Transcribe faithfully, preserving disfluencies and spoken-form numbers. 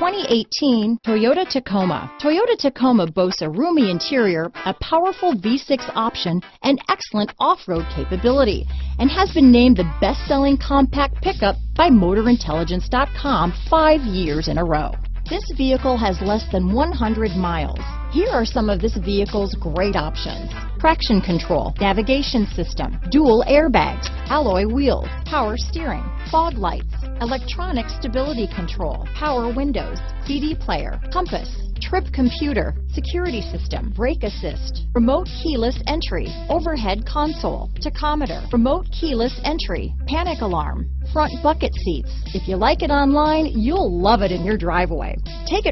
twenty eighteen Toyota Tacoma. Toyota Tacoma boasts a roomy interior, a powerful V six option, and excellent off-road capability, and has been named the best-selling compact pickup by Motor Intelligence dot com five years in a row. This vehicle has less than one hundred miles. Here are some of this vehicle's great options: traction control, navigation system, dual airbags, alloy wheels, power steering, fog lights, electronic stability control, power windows, C D player, compass, trip computer, security system, brake assist, remote keyless entry, overhead console, tachometer, remote keyless entry, panic alarm, front bucket seats. If you like it online, you'll love it in your driveway. Take it